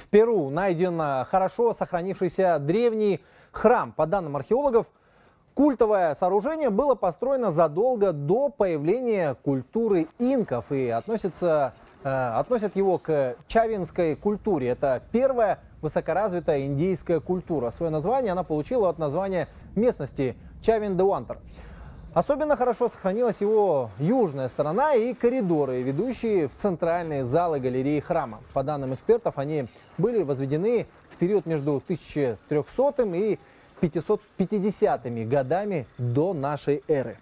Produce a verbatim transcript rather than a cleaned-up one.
В Перу найден хорошо сохранившийся древний храм. По данным археологов, культовое сооружение было построено задолго до появления культуры инков и относится, э, относят его к чавинской культуре. Это первая высокоразвитая индейская культура. Свое название она получила от названия местности Чавин-де-Уантер. Особенно хорошо сохранилась его южная сторона и коридоры, ведущие в центральные залы галереи храма. По данным экспертов, они были возведены в период между тысяча трёхсотым и пятьюсот пятидесятыми годами до нашей эры.